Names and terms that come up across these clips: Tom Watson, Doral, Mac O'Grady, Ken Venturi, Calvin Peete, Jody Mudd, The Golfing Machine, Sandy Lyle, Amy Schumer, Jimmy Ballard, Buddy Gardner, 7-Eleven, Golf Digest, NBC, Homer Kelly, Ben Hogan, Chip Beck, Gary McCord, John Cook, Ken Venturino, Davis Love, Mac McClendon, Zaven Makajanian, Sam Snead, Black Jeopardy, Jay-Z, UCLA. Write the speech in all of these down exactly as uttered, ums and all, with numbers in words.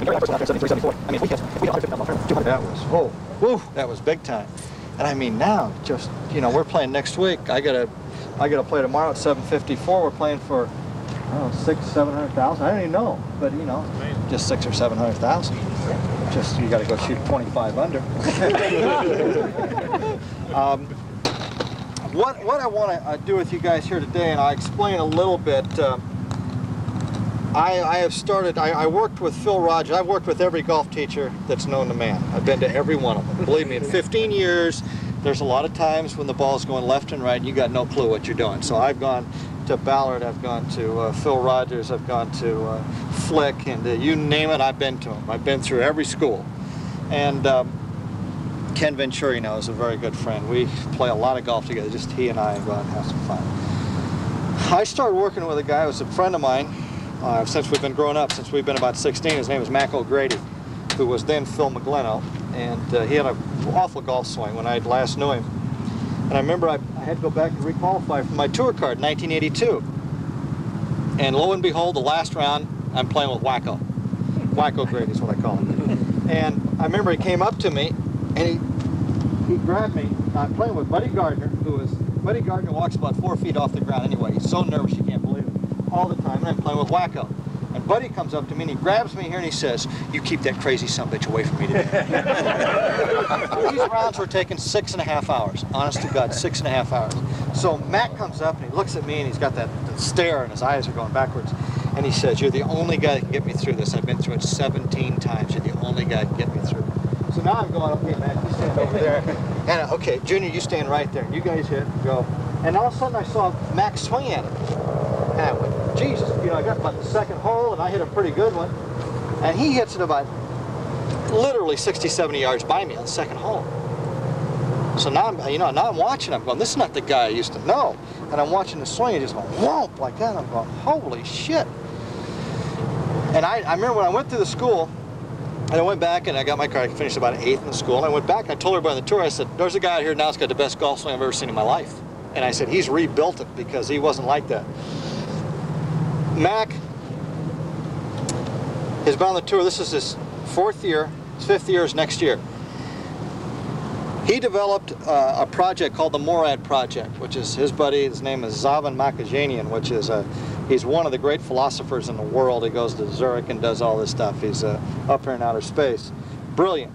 and very first one after seventy-three, seventy-four. I mean, we hit, we hit one fifty. That was, oh, woo, that was big time. And I mean, now, just, you know, we're playing next week. I gotta, I gotta play tomorrow at seven fifty-four. We're playing for, I don't know, six, seven hundred thousand. I don't even know, but you know, just six or seven hundred thousand. Just you gotta go shoot twenty-five under. um, what what I want to uh, do with you guys here today, and I'll explain a little bit. Um, I, I have started, I, I worked with Phil Rogers. I've worked with every golf teacher that's known to man. I've been to every one of them. Believe me, in fifteen years, there's a lot of times when the ball's going left and right and you got no clue what you're doing. So I've gone to Ballard, I've gone to uh, Phil Rogers, I've gone to uh, Flick, and uh, you name it, I've been to them. I've been through every school. And um, Ken Venturino is a very good friend. We play a lot of golf together, just he and I, and go out and have some fun. I started working with a guy who was a friend of mine. Uh, since we've been growing up, since we've been about sixteen, his name was Mac O'Grady, who was then Phil McGlinn, and uh, he had an awful golf swing when I last knew him. And I remember I, I had to go back and requalify for my tour card in nineteen eighty-two. And lo and behold, the last round, I'm playing with Wacko. Wacko Grady is what I call him. And I remember he came up to me, and he, he grabbed me. I'm playing with Buddy Gardner, who is, Buddy Gardner walks about four feet off the ground anyway. He's so nervous you can't believe it. All the time, and I'm playing with Wacko. And Buddy comes up to me and he grabs me here and he says, "You keep that crazy sumbitch away from me today." These rounds were taking six and a half hours. Honest to God, six and a half hours. So Mac comes up and he looks at me and he's got that, that stare and his eyes are going backwards. And he says, "You're the only guy that can get me through this. I've been through it seventeen times. You're the only guy that can get me through it." So now I'm going, "Okay, Mac, you stand over there. And okay, Junior, you stand right there. You guys hit, go." And all of a sudden I saw Mac swing at it. I went, Jesus, you know, I got about the second hole and I hit a pretty good one. And he hits it about literally sixty, seventy yards by me on the second hole. So now I'm, you know, now I'm watching, I'm going, this is not the guy I used to know. And I'm watching the swing, it just went whomp like that. And I'm going, holy shit. And I, I remember when I went through the school, and I went back and I got my card, I finished about eighth in the school. And I went back and I told everybody on the tour, I said, "There's a guy out here now that's got the best golf swing I've ever seen in my life." And I said, "He's rebuilt it because he wasn't like that." Mac has been on the tour, this is his fourth year, his fifth year is next year. He developed uh, a project called the MORAD Project, which is his buddy, his name is Zaven Makajanian, which is, a, he's one of the great philosophers in the world. He goes to Zurich and does all this stuff. He's uh, up here in outer space. Brilliant.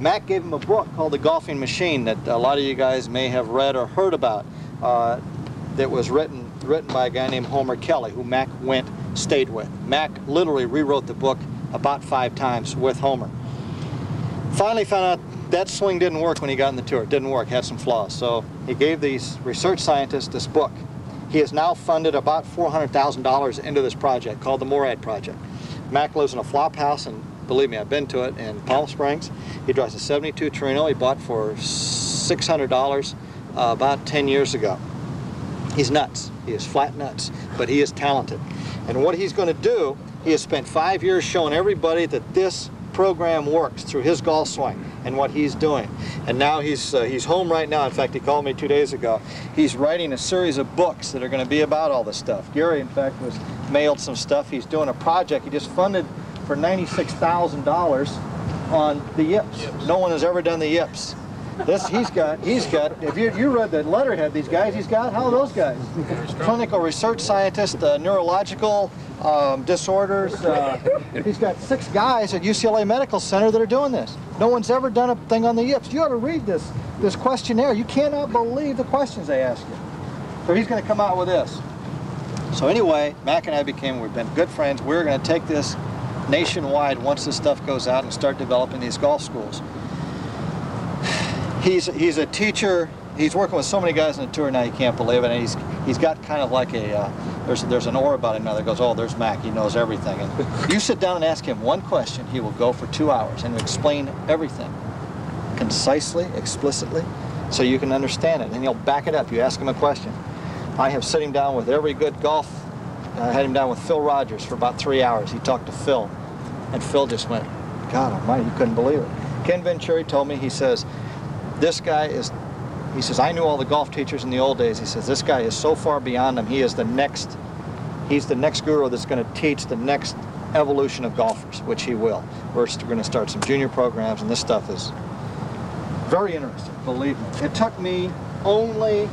Mac gave him a book called The Golfing Machine that a lot of you guys may have read or heard about, uh, that was written written by a guy named Homer Kelly, who Mac went, stayed with. Mac literally rewrote the book about five times with Homer. Finally found out that swing didn't work when he got on the tour. It didn't work, had some flaws. So he gave these research scientists this book. He has now funded about four hundred thousand dollars into this project called the MORAD Project. Mac lives in a flop house, and believe me, I've been to it, in Palm Springs. He drives a seventy-two Torino he bought for six hundred dollars uh, about ten years ago. He's nuts. He is flat nuts, but he is talented. And what he's going to do, he has spent five years showing everybody that this program works through his golf swing and what he's doing. And now he's, uh, he's home right now. In fact, he called me two days ago. He's writing a series of books that are going to be about all this stuff. Gary, in fact, was mailed some stuff. He's doing a project he just funded for ninety-six thousand dollars on the yips. yips. No one has ever done the yips. This, he's got, he's got, if you, you read that letterhead, these guys he's got, how are those guys? Clinical research scientist, uh, neurological um, disorders. Uh, he's got six guys at U C L A Medical Center that are doing this. No one's ever done a thing on the yips. You ought to read this, this questionnaire. You cannot believe the questions they ask you. So he's going to come out with this. So anyway, Mac and I became, we've been good friends. We're going to take this nationwide once this stuff goes out and start developing these golf schools. He's, he's a teacher, he's working with so many guys on the tour now you can't believe it, and he's, he's got kind of like a, uh, there's, there's an aura about him now that goes, oh, there's Mac, he knows everything. And you sit down and ask him one question, he will go for two hours and explain everything, concisely, explicitly, so you can understand it, and he'll back it up. You ask him a question. I have sitting down with every good golf, I had him down with Phil Rogers for about three hours. He talked to Phil, and Phil just went, God almighty, he couldn't believe it. Ken Venturi told me, he says, this guy is, he says, I knew all the golf teachers in the old days. He says, this guy is so far beyond them. He is the next, he's the next guru that's going to teach the next evolution of golfers, which he will. We're going to start some junior programs, and this stuff is very interesting, believe me. It took me only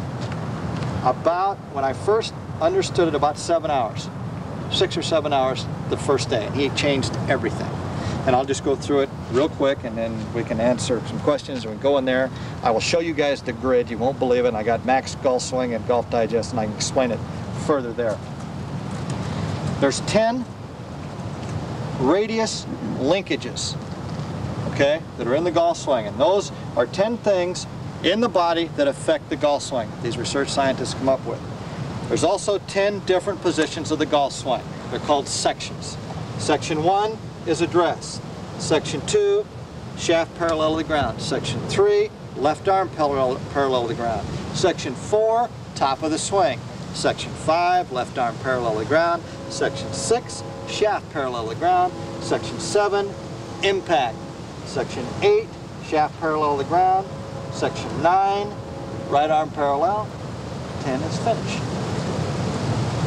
about, when I first understood it, about seven hours, six or seven hours the first day. He changed everything. And I'll just go through it real quick, and then we can answer some questions, and we can go in there. I will show you guys the grid. You won't believe it. And I got Max Golf Swing and Golf Digest, and I can explain it further there. There's ten radius linkages, okay, that are in the golf swing. And those are ten things in the body that affect the golf swing. These research scientists come up with. There's also ten different positions of the golf swing. They're called sections. Section one is address. Section two, shaft parallel to the ground. Section three, left arm parallel, parallel to the ground. Section four, top of the swing. Section five, left arm parallel to the ground. Section six, shaft parallel to the ground. Section seven, impact. Section eight, shaft parallel to the ground. Section nine, right arm parallel. ten is finish.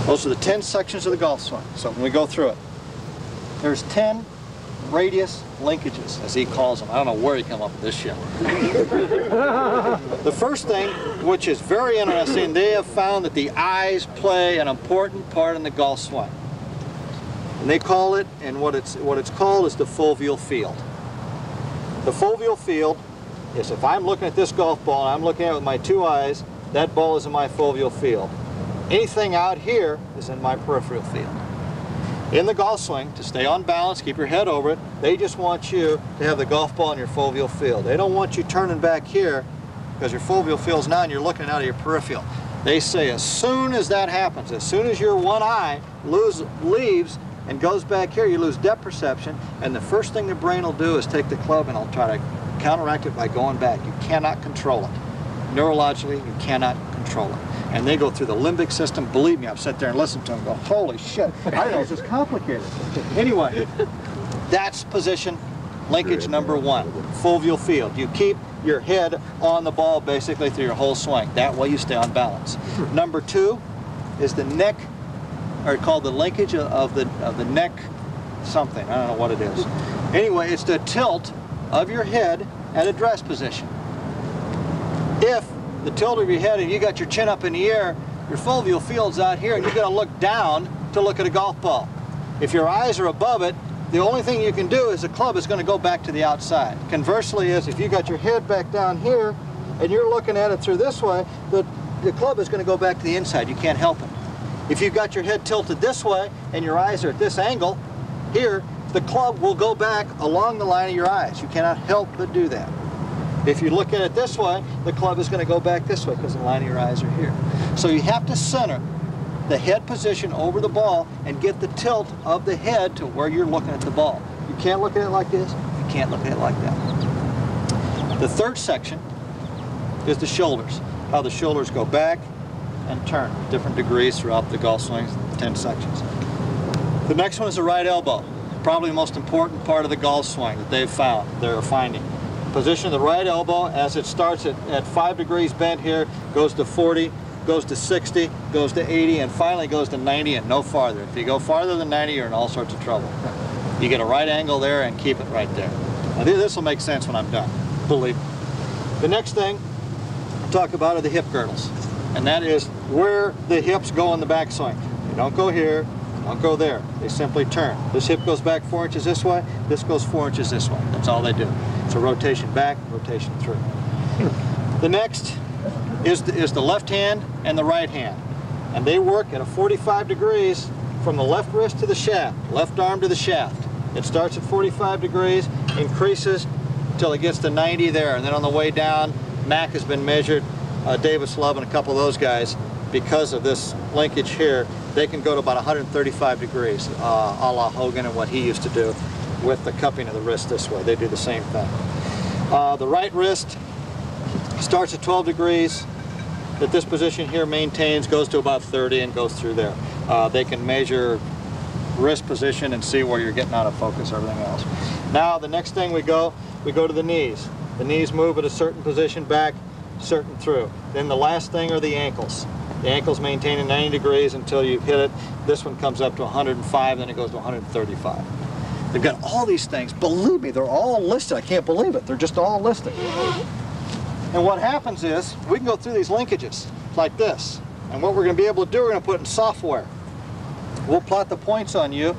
Those are the ten sections of the golf swing. So when we go through it, there's ten radius linkages, as he calls them. I don't know where he came up with this shit. The first thing, which is very interesting, they have found that the eyes play an important part in the golf swing. And they call it, and what it's, what it's called is the foveal field. The foveal field is if I'm looking at this golf ball, and I'm looking at it with my two eyes, that ball is in my foveal field. Anything out here is in my peripheral field. In the golf swing, to stay on balance, keep your head over it, they just want you to have the golf ball in your foveal field. They don't want you turning back here because your foveal field's now and you're looking out of your peripheral. They say as soon as that happens, as soon as your one eye lose, leaves and goes back here, you lose depth perception, and the first thing the brain will do is take the club and I'll try to counteract it by going back. You cannot control it. Neurologically, you cannot control it. And they go through the limbic system. Believe me, I've sat there and listened to them go, holy shit, I didn't know this is complicated. Anyway, that's position linkage number one, foveal field. You keep your head on the ball basically through your whole swing. That way you stay on balance. Number two is the neck, or called the linkage of the, of the neck something. I don't know what it is. Anyway, it's the tilt of your head at address position. If the tilt of your head and you got your chin up in the air, your foveal field's out here and you gotta look down to look at a golf ball. If your eyes are above it, the only thing you can do is the club is gonna go back to the outside. Conversely is if you got your head back down here and you're looking at it through this way, the, the club is gonna go back to the inside. You can't help it. If you've got your head tilted this way and your eyes are at this angle here, the club will go back along the line of your eyes. You cannot help but do that. If you look at it this way, the club is going to go back this way because the line of your eyes are here. So you have to center the head position over the ball and get the tilt of the head to where you're looking at the ball. You can't look at it like this, you can't look at it like that. The third section is the shoulders, how the shoulders go back and turn, different degrees throughout the golf swings, ten sections. The next one is the right elbow, probably the most important part of the golf swing that they've found, they're finding. Position of the right elbow as it starts at, at five degrees bent here, goes to forty, goes to sixty, goes to eighty, and finally goes to ninety and no farther. If you go farther than ninety, you're in all sorts of trouble. You get a right angle there and keep it right there. Now this will make sense when I'm done, believe me. The next thing I talk about are the hip girdles, and that is where the hips go in the backswing. They don't go here, they don't go there. They simply turn. This hip goes back four inches this way, this goes four inches this way. That's all they do. It's a rotation back, rotation through. The next is the, is the left hand and the right hand. And they work at a forty-five degrees from the left wrist to the shaft, left arm to the shaft. It starts at forty-five degrees, increases until it gets to ninety there. And then on the way down, Mac has been measured, uh, Davis Love and a couple of those guys, because of this linkage here, they can go to about one hundred thirty-five degrees, uh, a la Hogan and what he used to do with the cupping of the wrist this way. They do the same thing. Uh, the right wrist starts at twelve degrees, that this position here maintains, goes to about thirty and goes through there. Uh, they can measure wrist position and see where you're getting out of focus, everything else. Now the next thing we go, we go to the knees. The knees move at a certain position back, certain through. Then the last thing are the ankles. The ankle's maintaining ninety degrees until you hit it. This one comes up to one hundred five, then it goes to one hundred thirty-five. They've got all these things. Believe me, they're all listed. I can't believe it. They're just all listed. And what happens is, we can go through these linkages like this. And what we're going to be able to do, we're going to put in software. We'll plot the points on you.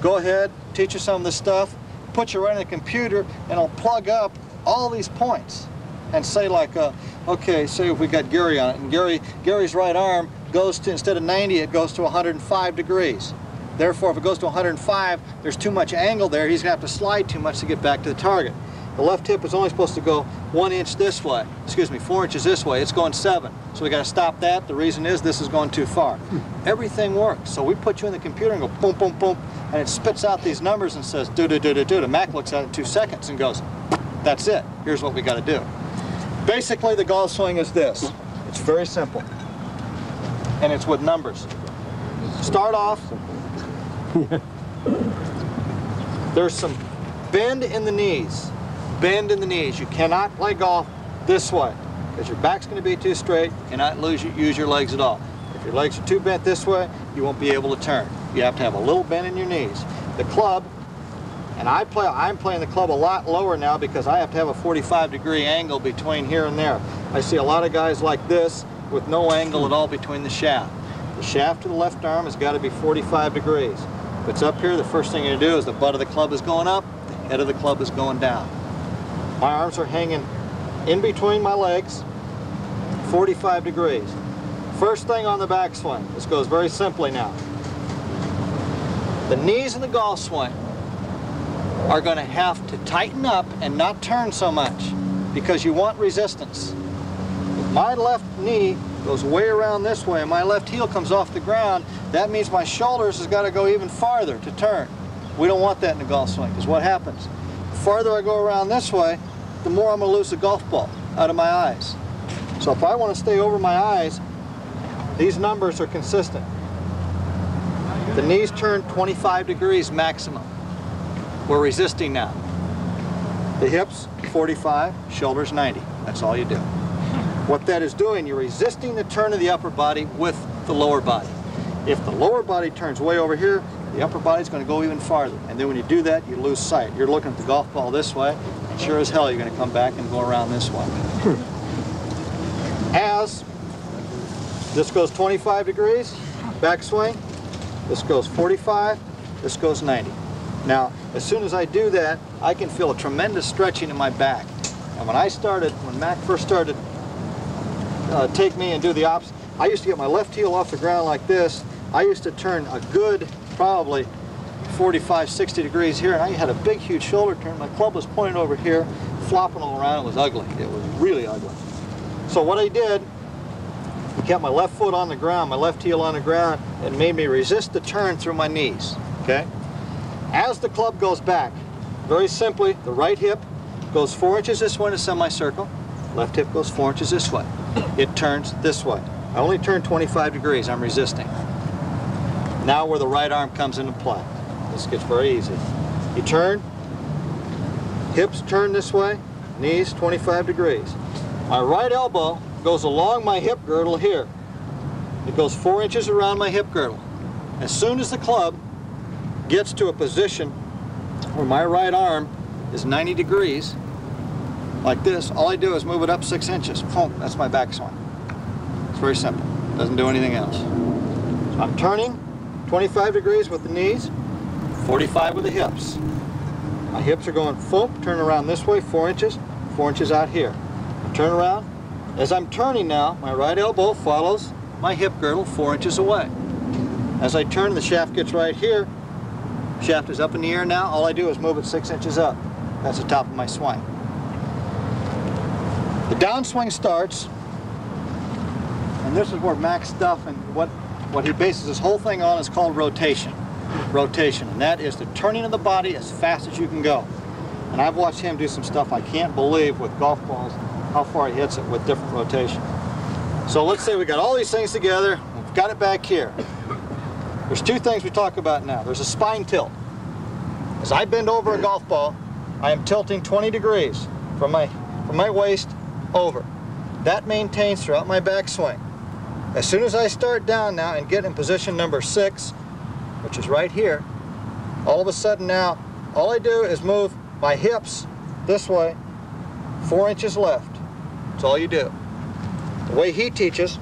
Go ahead, teach you some of this stuff, put you right in the computer, and it'll plug up all these points. And say like, uh, okay, say if we got Gary on it, and Gary, Gary's right arm goes to, instead of ninety, it goes to one hundred five degrees. Therefore, if it goes to one hundred five, there's too much angle there. He's going to have to slide too much to get back to the target. The left hip is only supposed to go one inch this way. Excuse me, four inches this way. It's going seven. So we got to stop that. The reason is this is going too far. Everything works. So we put you in the computer and go boom, boom, boom, and it spits out these numbers and says do, do, do, do, do. The Mac looks at it in two seconds and goes, that's it. Here's what we got to do. Basically, the golf swing is this. It's very simple, and it's with numbers. Start off. There's some bend in the knees. Bend in the knees. You cannot play golf this way because your back's going to be too straight. You cannot lose, use your legs at all. If your legs are too bent this way, you won't be able to turn. You have to have a little bend in your knees. The club, and I play, I'm playing the club a lot lower now because I have to have a forty-five degree angle between here and there. I see a lot of guys like this with no angle at all between the shaft. The shaft to the left arm has got to be forty-five degrees. If it's up here, the first thing you do is the butt of the club is going up, the head of the club is going down. My arms are hanging in between my legs, forty-five degrees. First thing on the backswing, this goes very simply now. The knees in the golf swing are going to have to tighten up and not turn so much because you want resistance. If my left knee goes way around this way and my left heel comes off the ground, that means my shoulders has got to go even farther to turn. We don't want that in the golf swing because what happens? The farther I go around this way, the more I'm going to lose the golf ball out of my eyes. So if I want to stay over my eyes, these numbers are consistent. The knees turn twenty-five degrees maximum. We're resisting now. The hips, forty-five, shoulders, ninety. That's all you do. What that is doing, you're resisting the turn of the upper body with the lower body. If the lower body turns way over here, the upper body's going to go even farther. And then when you do that, you lose sight. You're looking at the golf ball this way, and sure as hell you're going to come back and go around this way. As this goes twenty-five degrees, backswing, this goes forty-five, this goes ninety. Now, as soon as I do that, I can feel a tremendous stretching in my back. And when I started, when Mac first started uh, take me and do the ops, I used to get my left heel off the ground like this. I used to turn a good, probably forty-five, sixty degrees here, and I had a big, huge shoulder turn. My club was pointed over here, flopping all around. It was ugly. It was really ugly. So what I did, I kept my left foot on the ground, my left heel on the ground, and made me resist the turn through my knees, okay? As the club goes back, very simply, the right hip goes four inches this way in a semicircle, left hip goes four inches this way. It turns this way. I only turn twenty-five degrees, I'm resisting. Now where the right arm comes into play. This gets very easy. You turn, hips turn this way, knees twenty-five degrees. My right elbow goes along my hip girdle here. It goes four inches around my hip girdle. As soon as the club gets to a position where my right arm is ninety degrees, like this, all I do is move it up six inches. Boom, that's my backswing. It's very simple. Doesn't do anything else. So I'm turning twenty-five degrees with the knees, forty-five with the hips. My hips are going full, turn around this way, four inches, four inches out here. Turn around. As I'm turning now, my right elbow follows my hip girdle four inches away. As I turn, the shaft gets right here. Shaft is up in the air now. All I do is move it six inches up. That's the top of my swing. The downswing starts, and this is where Mac's stuff and what, what he bases this whole thing on is called rotation. Rotation, and that is the turning of the body as fast as you can go. And I've watched him do some stuff I can't believe with golf balls, how far he hits it with different rotations. So let's say we got all these things together, we've got it back here. There's two things we talk about now. There's a spine tilt. As I bend over a golf ball, I am tilting twenty degrees from my, from my waist over. That maintains throughout my backswing. As soon as I start down now and get in position number six, which is right here, all of a sudden now, all I do is move my hips this way, four inches left. That's all you do. The way he teaches,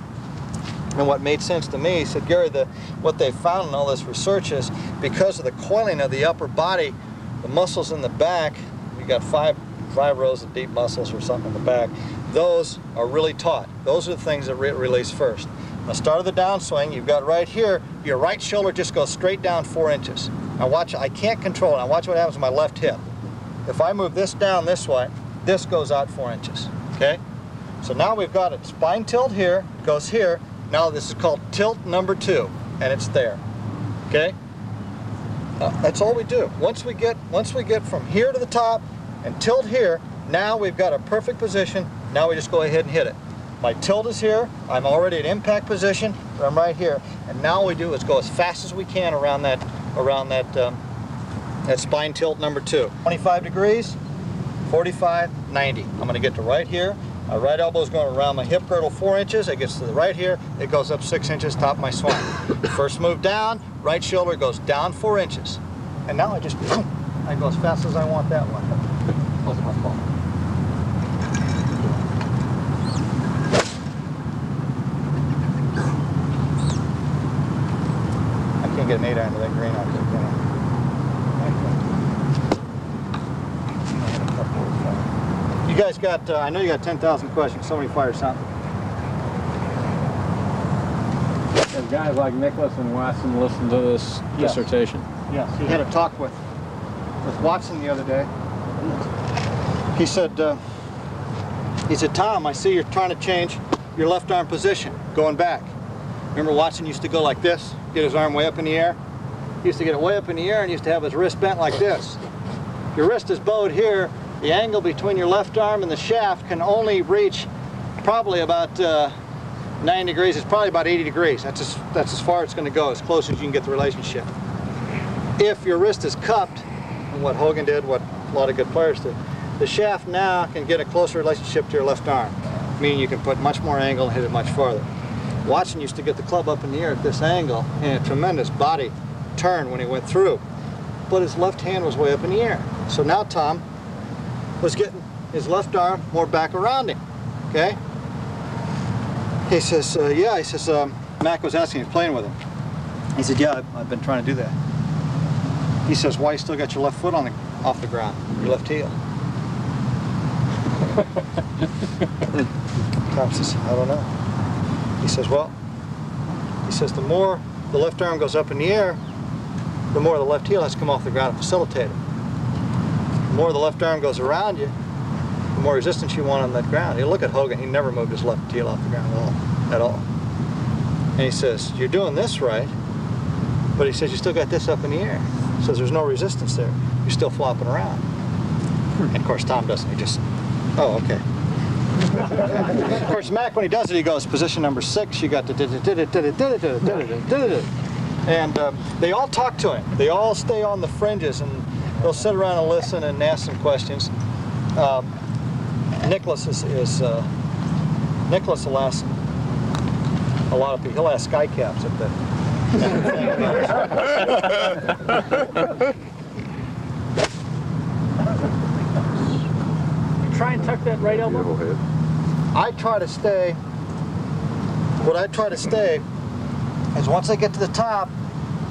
and what made sense to me, he said, Gary, the, what they found in all this research is because of the coiling of the upper body, the muscles in the back, you got five, five rows of deep muscles or something in the back, those are really taut. Those are the things that re release first. Now start of the downswing, you've got right here, your right shoulder just goes straight down four inches. Now watch, I can't control it. Now watch what happens to my left hip. If I move this down this way, this goes out four inches, okay? So now we've got a spine tilt here, goes here. Now this is called tilt number two, and it's there, okay? Uh, that's all we do. Once we get, once we get from here to the top and tilt here, now we've got a perfect position. Now we just go ahead and hit it. My tilt is here, I'm already in impact position, but I'm right here. And now all we do is go as fast as we can around that, around that, um, that spine tilt number two. twenty-five degrees, forty-five, ninety. I'm gonna get to right here. My right elbow is going around my hip girdle four inches. It gets to the right here, it goes up six inches top of my swing. First move down, right shoulder goes down four inches. And now I just, I go as fast as I want that one. Wasn't my fault. Get an eight iron to that green out there, can I? You guys got, uh, I know you got ten thousand questions, somebody fire something. There's guys like Nicholas and Watson listen to this yes. dissertation. Yes, he had a talk with, with Watson the other day. He said, uh, he said, Tom, I see you're trying to change your left arm position, going back. Remember Watson used to go like this, get his arm way up in the air? He used to get it way up in the air and used to have his wrist bent like this. Your wrist is bowed here, the angle between your left arm and the shaft can only reach probably about uh, nine degrees, it's probably about eighty degrees. That's as, that's as far as it's gonna go, as close as you can get the relationship. If your wrist is cupped, and what Hogan did, what a lot of good players did, the shaft now can get a closer relationship to your left arm, meaning you can put much more angle and hit it much farther. Watson used to get the club up in the air at this angle and a tremendous body turn when he went through, but his left hand was way up in the air. So now Tom was getting his left arm more back around him, okay? He says, uh, yeah, he says, um, Mac was asking, he's playing with him. He said, yeah, I've, I've been trying to do that. He says, why you still got your left foot on the, off the ground, your left heel? Tom says, I don't know. He says, well, he says, the more the left arm goes up in the air, the more the left heel has to come off the ground and facilitate it. The more the left arm goes around you, the more resistance you want on that ground. You look at Hogan, he never moved his left heel off the ground at all, at all. And he says, you're doing this right, but he says, you still got this up in the air. He says, there's no resistance there. You're still flopping around. And of course, Tom doesn't. He just, oh, okay. Of course, Mac, when he does it, he goes, position number six, you got the da-da-da-da-da-da-da-da-da-da-da-da-da. And um, they all talk to him. They all stay on the fringes, and they'll sit around and listen and ask some questions. Um, Nicholas is, is uh, Nicholas will ask a lot of people. He'll ask sky caps at the... Try and tuck that right elbow. I try to stay, what I try to stay is once I get to the top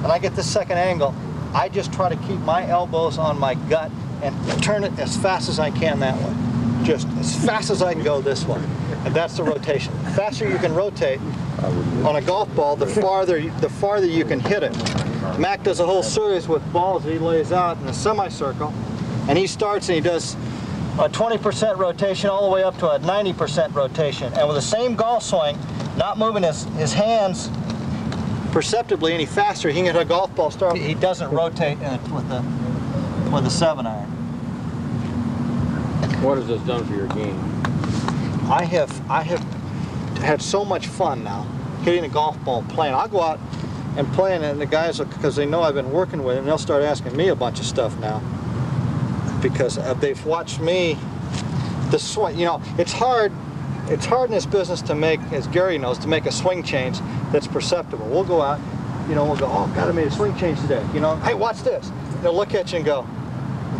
and I get this second angle, I just try to keep my elbows on my gut and turn it as fast as I can that way. Just as fast as I can go this way. And that's the rotation. The faster you can rotate on a golf ball, the farther, the farther you can hit it. Mac does a whole series with balls that he lays out in a semicircle, and he starts and he does a twenty percent rotation all the way up to a ninety percent rotation. And with the same golf swing, not moving his, his hands perceptibly any faster, he can get a golf ball start. He doesn't rotate with the, with the seven iron. What has this done for your game? I have, I have had so much fun now hitting a golf ball and playing. I'll go out and play, and the guys, because they know I've been working with them, they'll start asking me a bunch of stuff now, because they've watched me, the swing, you know, it's hard It's hard in this business to make, as Gary knows, to make a swing change that's perceptible. We'll go out, you know, we'll go, oh, God, I made a swing change today. You know, hey, watch this. They'll look at you and go,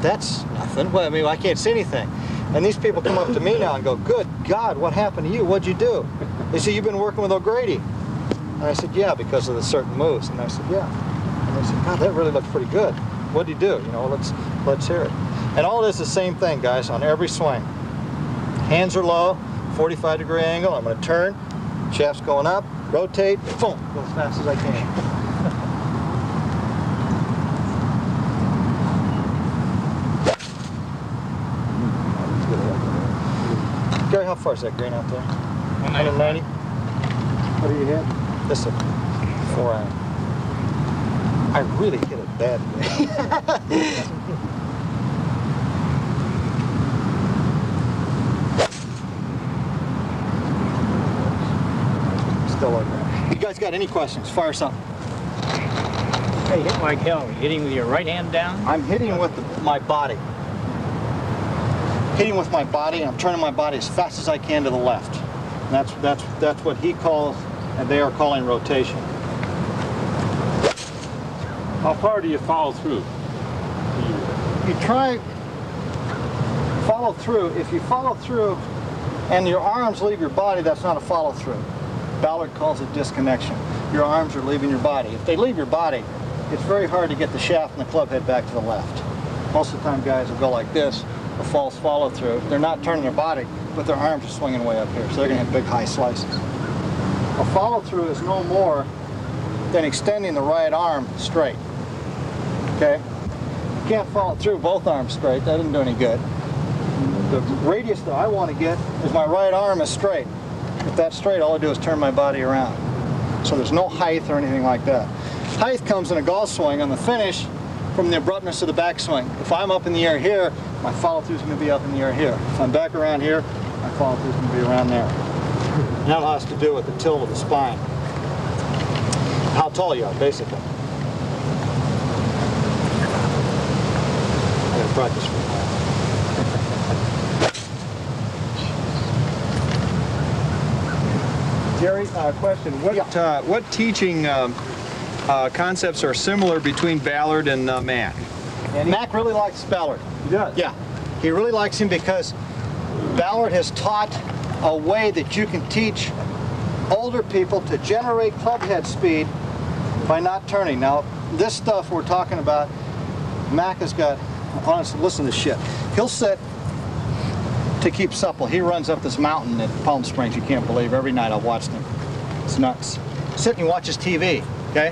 that's nothing. Well, I mean, I can't see anything. And these people come up to me now and go, good God, what happened to you? What'd you do? They say, you've been working with O'Grady. And I said, yeah, because of the certain moves. And I said, yeah. And they said, God, that really looked pretty good. What'd you do? You know, let's, let's hear it. And all it is the same thing, guys, on every swing. Hands are low, forty-five degree angle. I'm going to turn, shaft's going up, rotate, boom, go as fast as I can. Gary, how far is that green out there? one ninety. What do you hit? This one. Four iron. I really hit it bad today. You guys got any questions? Fire something. Hey, hit like hell. You're hitting with your right hand down? I'm hitting with the, my body. Hitting with my body, and I'm turning my body as fast as I can to the left. And that's that's that's what he calls, and they are calling rotation. How far do you follow through? You try follow through. If you follow through, and your arms leave your body, that's not a follow through. Ballard calls it disconnection. Your arms are leaving your body. If they leave your body, it's very hard to get the shaft and the club head back to the left. Most of the time, guys will go like this, a false follow through. They're not turning their body, but their arms are swinging way up here, so they're going to have big high slices. A follow through is no more than extending the right arm straight. Okay? You can't follow through both arms straight. That doesn't do any good. The radius that I want to get is my right arm is straight. If that's straight, all I do is turn my body around. So there's no height or anything like that. Height comes in a golf swing on the finish from the abruptness of the backswing. If I'm up in the air here, my follow-through is going to be up in the air here. If I'm back around here, my follow-through is going to be around there. And that has to do with the tilt of the spine. How tall you are, basically. I gotta practice for that. Gary, uh, question. What yeah. uh, what teaching um, uh, concepts are similar between Ballard and uh, Mac? And Mac really likes Ballard. He does? Yeah. He really likes him because Ballard has taught a way that you can teach older people to generate clubhead speed by not turning. Now, this stuff we're talking about, Mac has got, honestly, listen to this shit. He'll sit to keep supple. He runs up this mountain at Palm Springs, you can't believe. Every night I've watched him. It's nuts. Sit and he watches T V, okay?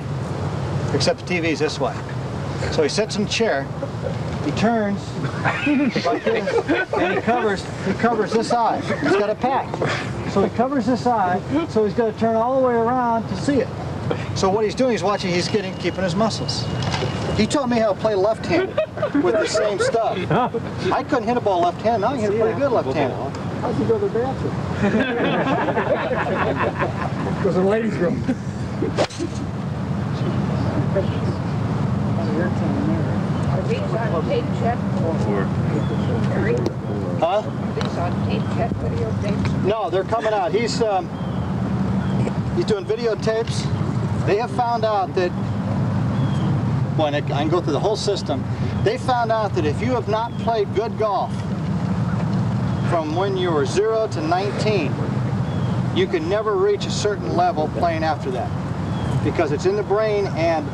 Except the T V's this way. So he sits in a chair, he turns, like this, and he covers, he covers this eye. He's got a pack. So he covers this eye, so he's got to turn all the way around to see it. So what he's doing, he's watching, he's getting, keeping his muscles. He taught me how to play left-handed with the same stuff. I couldn't hit a ball left-handed. I can hit a pretty good left-handed. How'd you go to the bathroom? Goes to the ladies' room. Huh? No, they're coming out. He's um, he's doing videotapes. They have found out that. When it, I can go through the whole system. They found out that if you have not played good golf from when you were zero to nineteen, you can never reach a certain level playing after that because it's in the brain and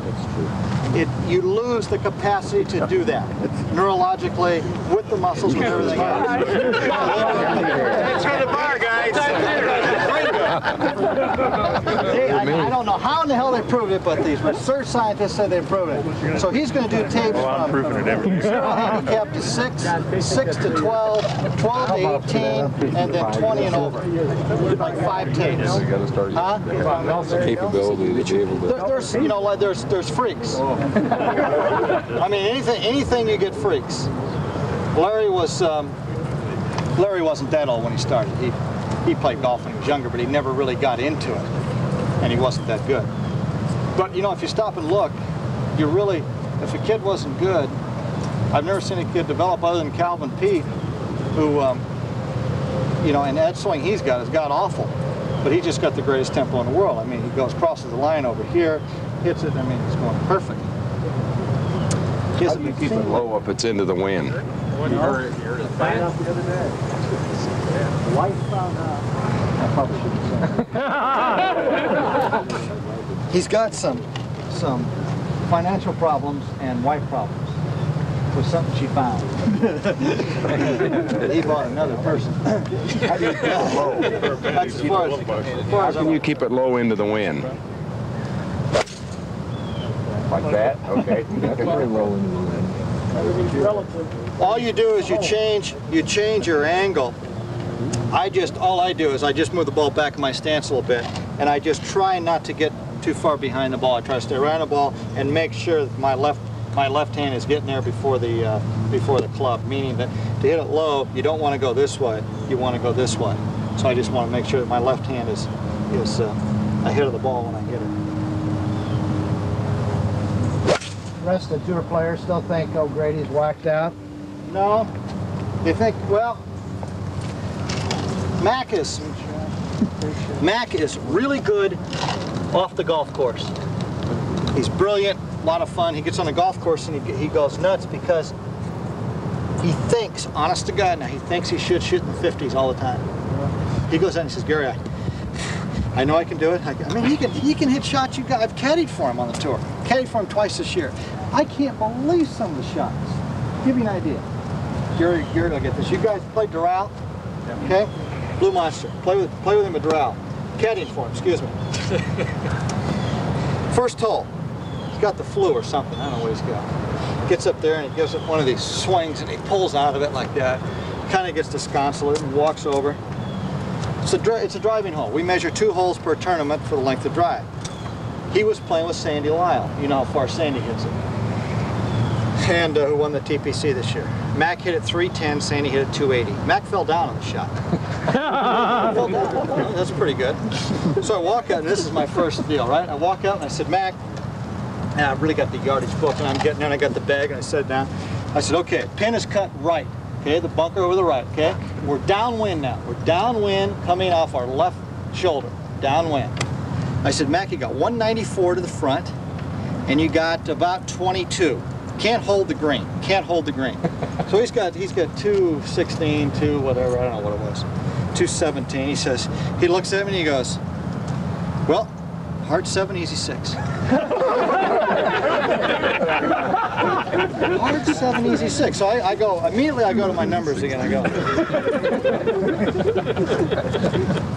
it you lose the capacity to do that neurologically with the muscles and everything else. Thanks for the bar, guys. they, I, I don't know how in the hell they proved it, but these research scientists said they proved it. So he's going to do tapes well, I'm from proving it every handicap to six, six to twelve, twelve to eighteen, and then twenty and over. Like five tapes. Huh? Capability to be able to... There, there's, you know, like there's, there's freaks. I mean, anything, anything you get freaks. Larry was, um, Larry wasn't that old when he started. He, He played golf when he was younger, but he never really got into it, and he wasn't that good. But, you know, if you stop and look, you really, if a kid wasn't good, I've never seen a kid develop other than Calvin Peete, who um, you know, and that swing he's got is god-awful, but he just got the greatest tempo in the world. I mean, he goes, crosses the line over here, hits it, I mean, it's going perfect. How do you keep it low up its end of the wind? You heard it, you heard it fast. I probably shouldn't say that. He's got some, some financial problems and wife problems. Was something she found. He bought another person. How do you keep it low? That's as far as, as far How as can you keep it low into the wind? Like that? Okay. Very low into the wind. All you do is you change you change your angle. I just all I do is I just move the ball back in my stance a little bit, and I just try not to get too far behind the ball. I try to stay around the ball and make sure that my left My left hand is getting there before the uh, before the club, meaning that to hit it low, you don't want to go this way. You want to go this way. So I just want to make sure that my left hand is is uh, ahead of the ball when I hit it. The rest of the tour players still think O'Grady's whacked out? No, they think well. Mac is Mac is really good off the golf course. He's brilliant. A lot of fun. He gets on the golf course and he, he goes nuts because he thinks, honest to God, now he thinks he should shoot in the fifties all the time. He goes out and he says, Gary, I, I know I can do it. I, I mean, he can he can hit shots. You got. I've caddied for him on the tour. Caddied for him twice this year. I can't believe some of the shots. Give you an idea. Gary, Gary will get this. You guys played Doral, okay? Blue Monster. Play with play with him at Doral. Caddying for him. Excuse me. First hole. He's got the flu or something, I don't know what he's got. Gets up there and he gives it one of these swings and he pulls out of it like that. Kind of gets disconsolate and walks over. It's a, dri it's a driving hole. We measure two holes per tournament for the length of drive. He was playing with Sandy Lyle. You know how far Sandy hits it. And uh, who won the T P C this year. Mac hit it three ten, Sandy hit it two eighty. Mac fell down on the shot. Fell down. That's pretty good. So I walk out, and this is my first deal, right? I walk out and I said, Mac, and I really got the yardage book, and I'm getting in, I got the bag, and I said now, I said, okay, pin is cut right, okay, the bunker over the right, okay? We're downwind now, we're downwind coming off our left shoulder, downwind. I said, Mac, you got one ninety-four to the front, and you got about twenty-two. Can't hold the green, can't hold the green. So he's got, he's got two sixteen, two whatever, I don't know what it was, two seventeen, he says, he looks at me and he goes, well, hard seven, easy six. Hard seven, easy six. So I, I go immediately. I go to my numbers again. I go,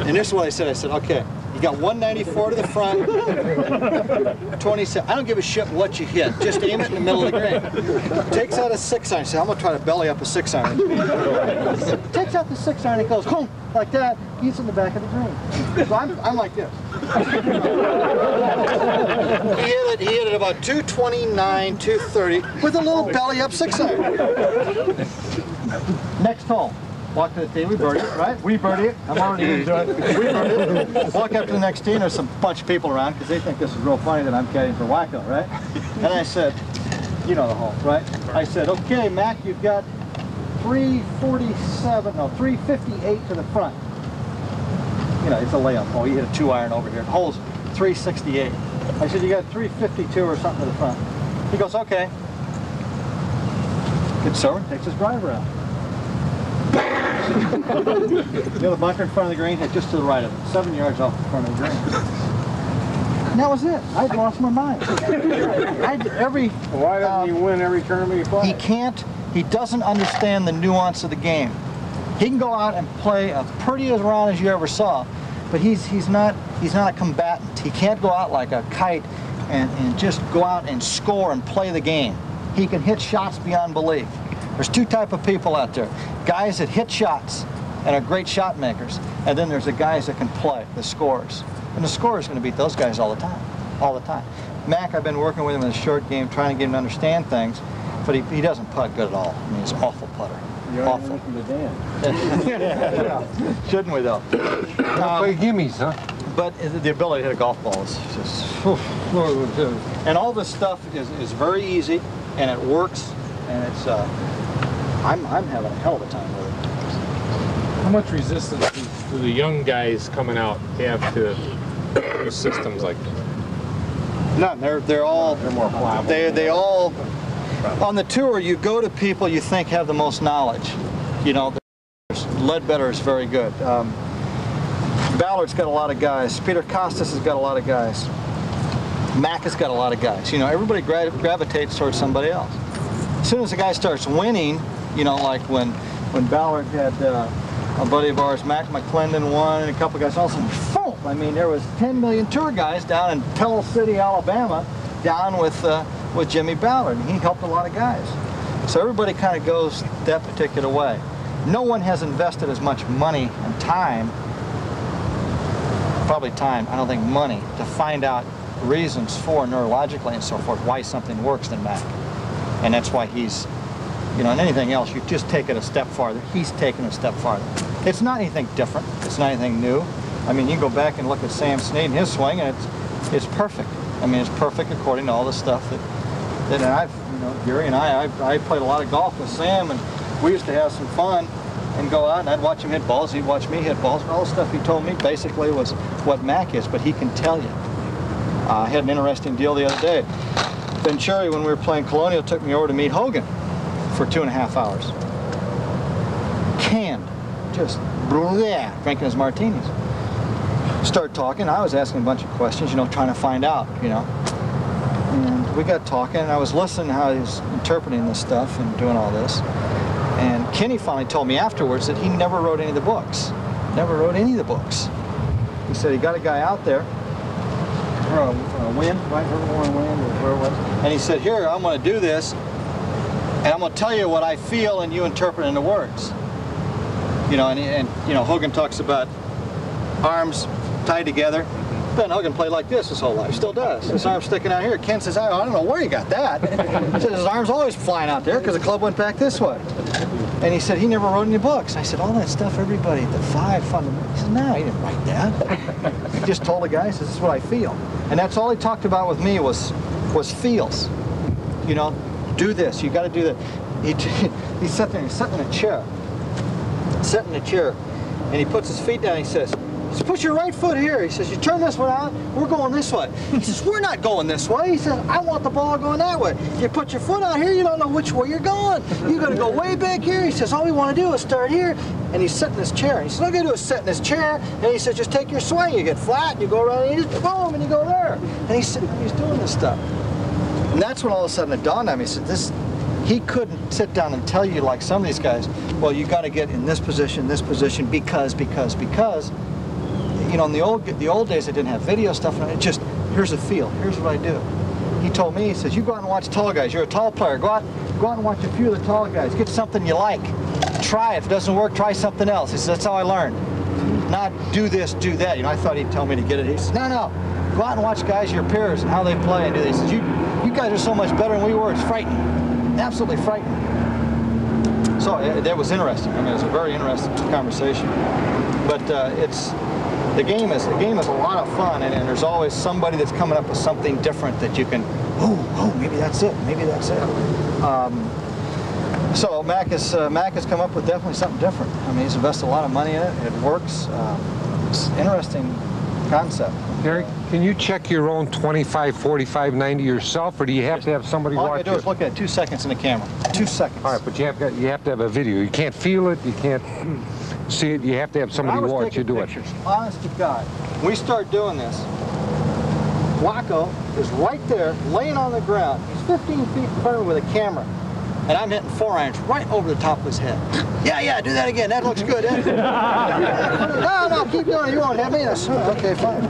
and this is what I said. I said, okay, you got one ninety-four to the front, twenty-seven. I don't give a shit what you hit. Just aim it in the middle of the green. Takes out a six iron. Says, I'm gonna try to belly up a six iron. Takes out the six iron. It goes boom like that. He's in the back of the green. So I'm, I'm like this. He hit it. He hit it about two twenty-nine, two thirty, with a little belly up six iron. Next hole. Walk to the tee, we birdie it, right? We birdie it. I'm already into it. We birdie it. Walk up to the next tee, and there's some bunch of people around because they think this is real funny that I'm caddying for wacko, right? And I said, you know the hole, right? I said, okay, Mac, you've got three forty-seven, no, three fifty-eight to the front. You know, it's a layup hole. You hit a two iron over here. The hole's three sixty-eight. I said, you got three fifty-two or something to the front. He goes, okay. Gets over and takes his driver out. You know the bunker in front of the green? Just to the right of it. Seven yards off the front of the green. And that was it. I'd lost my mind. I'd, every, Why doesn't um, he win every tournament he plays? He can't. He doesn't understand the nuance of the game. He can go out and play as pretty as round as you ever saw, but he's he's not he's not a combatant. He can't go out like a kite and, and just go out and score and play the game. He can hit shots beyond belief. There's two type of people out there. Guys that hit shots and are great shot makers, and then there's the guys that can play, the scorers. And the scorer's gonna beat those guys all the time, all the time. Mac, I've been working with him in the short game, trying to get him to understand things, but he, he doesn't putt good at all. I mean, he's an awful putter. You're awful. From the Dan. Yeah. Shouldn't we though? Um, play gimmies, huh? But the ability to hit a golf ball is just, oof. And all this stuff is, is very easy, and it works, and it's, uh, I'm, I'm having a hell of a time with it. how much resistance do, do the young guys coming out have to systems like that? None. They're they're all they're more pliable. They they all on the tour. You go to people you think have the most knowledge. You know, Ledbetter is very good. Um, Ballard's got a lot of guys. Peter Costas has got a lot of guys. Mac has got a lot of guys. You know, everybody gra gravitates towards somebody else. As soon as a guy starts winning, you know, like when when Ballard had uh, a buddy of ours, Mac McClendon, won, and a couple guys, all of a sudden, boom! I mean, there was ten million tour guys down in Pell City, Alabama, down with uh, with Jimmy Ballard, and he helped a lot of guys. So everybody kind of goes that particular way. No one has invested as much money and time, probably time, I don't think money, to find out reasons for neurologically and so forth why something works than Mac. And that's why he's, you know, and anything else, you just take it a step farther. He's taken a step farther. It's not anything different. It's not anything new. I mean, you go back and look at Sam Snead and his swing, and it's it's perfect. I mean, it's perfect according to all the stuff that, that I've, you know, Gary and I, I, I played a lot of golf with Sam, and we used to have some fun and go out, and I'd watch him hit balls, he'd watch me hit balls, and all the stuff he told me basically was what Mac is, but he can tell you. Uh, I had an interesting deal the other day. Venturi, when we were playing Colonial, took me over to meet Hogan for two and a half hours. Canned, just bleh, drinking his martinis. Start talking, I was asking a bunch of questions, you know, trying to find out, you know. And we got talking, and I was listening to how he was interpreting this stuff and doing all this. And Kenny finally told me afterwards that he never wrote any of the books. Never wrote any of the books. He said he got a guy out there, or a, a wind, right? Or wind, or where was it? And he said, here, I'm going to do this, and I'm going to tell you what I feel, and you interpret into words. You know, and, and you know, Hogan talks about arms tied together. Ben Hogan played like this his whole life, still does. His arm's sticking out here. Ken says, I don't know where you got that. He said, his arm's always flying out there because the club went back this way. And he said, he never wrote any books. I said, all that stuff, everybody, the five fundamentals. He said, no, he didn't write that. He just told the guy, he says, this is what I feel. And that's all he talked about with me was was feels. You know, do this, you got to do that. He, he sat there, he sat in a chair, sat in a chair, and he puts his feet down, he says, so put your right foot here. He says, you turn this one out, we're going this way. He says, we're not going this way. He says, I want the ball going that way. You put your foot out here, you don't know which way you're going. You're going to go way back here. He says, all we want to do is start here. And he's sitting in his chair. He says, all you got to do is sit in this chair. And he says, just take your swing. You get flat, and you go around, and you just boom, and you go there. And he's sitting there, he's doing this stuff. And that's when all of a sudden it dawned on me. He said, this, he couldn't sit down and tell you like some of these guys, well, you got to get in this position, this position, because, because, because. You know, in the old the old days, they didn't have video stuff. It just, here's a feel. Here's what I do. He told me, he says, you go out and watch tall guys. You're a tall player. Go out, go out and watch a few of the tall guys. Get something you like. Try it. If it doesn't work, try something else. He says, that's how I learned. Not do this, do that. You know, I thought he'd tell me to get it. He says, no, no. Go out and watch guys, your peers, and how they play and do this. He says, you, you guys are so much better than we were. It's frightening. Absolutely frightening. So it, that was interesting. I mean, it was a very interesting conversation. But uh, it's... The game is the game is a lot of fun, and, and there's always somebody that's coming up with something different that you can, oh, oh, maybe that's it, maybe that's it. Um, so Mac has uh, Mac has come up with definitely something different. I mean, he's invested a lot of money in it. It works. Um, it's an interesting concept. Gary, can you check your own twenty-five, forty-five, ninety yourself, or do you have to have somebody watch it? All I do is look at it two seconds in the camera. Two seconds. All right, but you have got, you have to have a video. You can't feel it. You can't. See, you have to have somebody watch you do it. Honest to God, we start doing this. Waco is right there, laying on the ground. He's fifteen feet in front of me with a camera. And I'm hitting four irons right over the top of his head. Yeah, yeah, do that again. That looks good. That no, no, keep doing it. You won't have me. Okay, fine.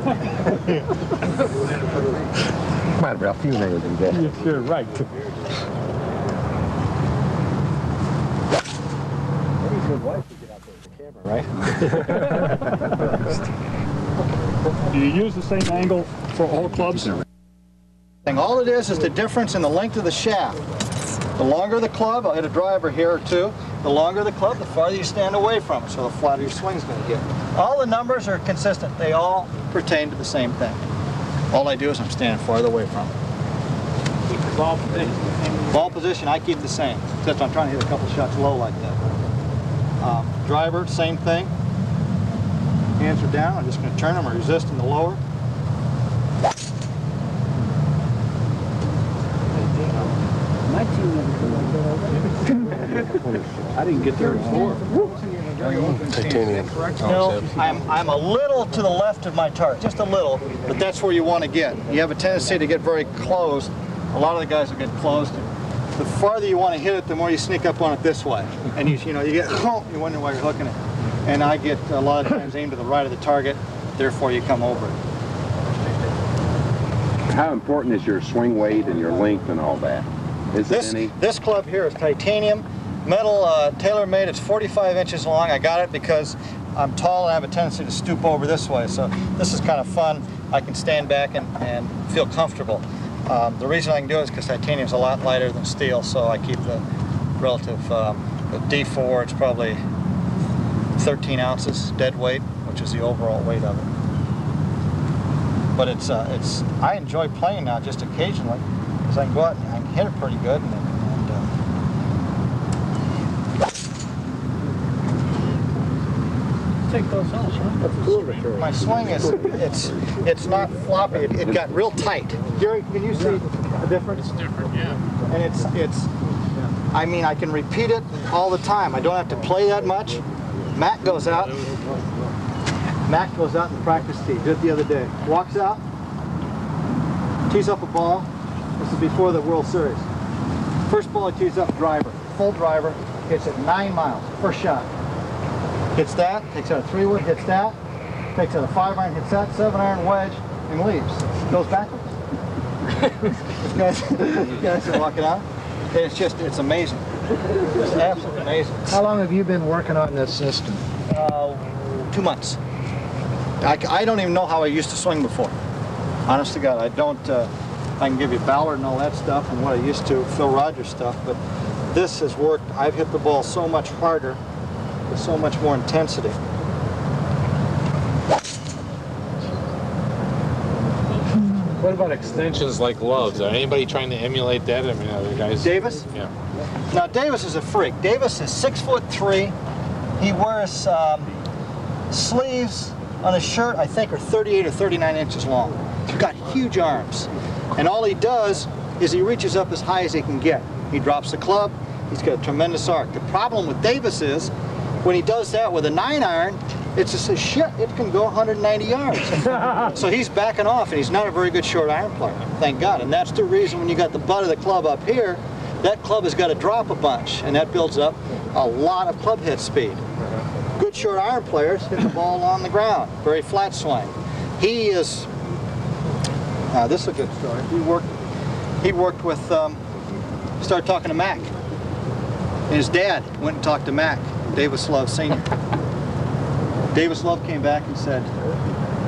Come on, Ralph, you know do that. You're right. Right? Do you use the same angle for all clubs? All it is is the difference in the length of the shaft. The longer the club, I'll hit a driver here or two, the longer the club, the farther you stand away from it, so the flatter your swing's going to get. All the numbers are consistent. They all pertain to the same thing. All I do is I'm standing farther away from it. Keep the ball position. Ball position, I keep the same, except I'm trying to hit a couple shots low like that. Um, driver, same thing. Hands are down. I'm just going to turn them or resist in the lower. I didn't get there before. Titanium. No, I'm, I'm a little to the left of my target, just a little, but that's where you want to get. You have a tendency to get very close. A lot of the guys will get close. The farther you want to hit it, the more you sneak up on it this way. And you, you know, you get, you wonder why you're hooking it. And I get a lot of times aimed to the right of the target, therefore you come over it. How important is your swing weight and your length and all that? Is this, any? This club here is titanium, metal, uh, tailor-made. It's forty-five inches long. I got it because I'm tall and I have a tendency to stoop over this way. So this is kind of fun. I can stand back and, and feel comfortable. Um, the reason I can do it is because titanium is a lot lighter than steel, so I keep the relative um, the D four. It's probably thirteen ounces dead weight, which is the overall weight of it. But it's, uh, it's I enjoy playing now just occasionally because I can go out and I can hit it pretty good. And, and, uh, take those holes, huh? My swing is it's it's not floppy. It, it got real tight. Gary, can you see the difference? It's different, yeah. And it's it's. I mean, I can repeat it all the time. I don't have to play that much. Mac goes out. Mac goes out and practice tee. Did it the other day. Walks out. Tees up a ball. This is before the World Series. First ball he tees up, driver, full driver, hits it nine miles, first shot. Hits that, takes out a three wood, hits that, takes out a five iron, hits that, seven iron wedge, and leaves. Goes backwards. These guys, these guys are walking out. It's just, it's amazing. It's absolutely amazing. How long have you been working on this system? Uh, two months. I, I don't even know how I used to swing before. Honest to God, I don't. Uh, I can give you Ballard and all that stuff and what I used to, Phil Rogers stuff, but this has worked. I've hit the ball so much harder with so much more intensity. What about extensions like Love's? Are anybody trying to emulate that? I mean, other guys. Davis? Yeah. Now, Davis is a freak. Davis is six foot three. He wears um, sleeves on his shirt, I think, are thirty-eight or thirty-nine inches long. He's got huge arms. And all he does is he reaches up as high as he can get. He drops the club. He's got a tremendous arc. The problem with Davis is when he does that with a nine iron, it's just a shit. It can go one hundred ninety yards. So he's backing off, and he's not a very good short iron player. Thank God. And that's the reason when you got the butt of the club up here, that club has got to drop a bunch, and that builds up a lot of club head speed. Good short iron players hit the ball on the ground, very flat swing. He is. Now, this is a good story. He worked, he worked with, um, started talking to Mac. And his dad went and talked to Mac, Davis Love Senior Davis Love came back and said,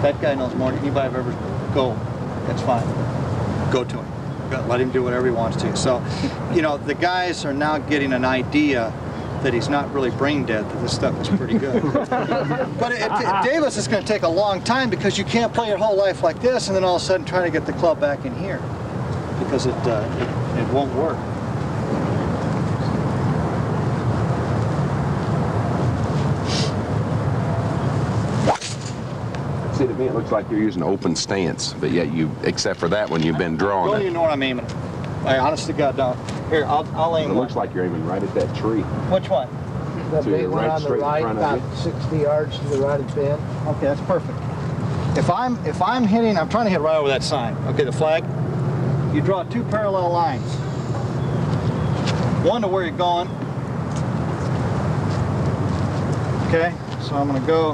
that guy knows more than anybody I've ever go. That's fine. Go to him. Let him do whatever he wants to. So, you know, the guys are now getting an idea that he's not really brain dead, that this stuff is pretty good. But it, it, Davis is going to take a long time because you can't play your whole life like this and then all of a sudden try to get the club back in here because it, uh, it, it won't work. See, to me it looks like you're using open stance, but yet you, except for that one, you've been drawing. I don't even know what I'm aiming. I honestly got down. Here, I'll, I'll aim. It looks like you're aiming right at that tree. Which one? The big one on the right, about sixty yards to the right of Ben. Okay, that's perfect. If I'm if I'm hitting, I'm trying to hit right over that sign. Okay, the flag. You draw two parallel lines. One to where you're going. Okay, so I'm gonna go.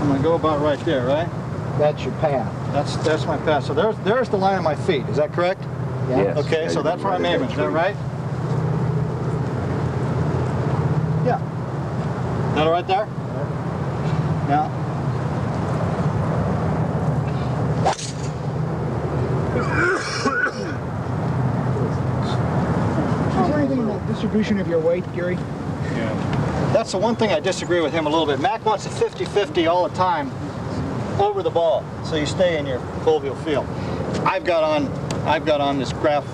I'm gonna go about right there, right? That's your path. That's that's my path. So there's there's the line of my feet. Is that correct? Yeah. Yes. Okay, yeah, so that's where I'm aiming, is that right? Yeah. Is that all right there? Yeah. Now. Is there anything in the distribution of your weight, Gary? Yeah. That's the one thing I disagree with him a little bit. Mac wants a fifty fifty all the time over the ball, so you stay in your foveal field. I've got on... I've got on this graph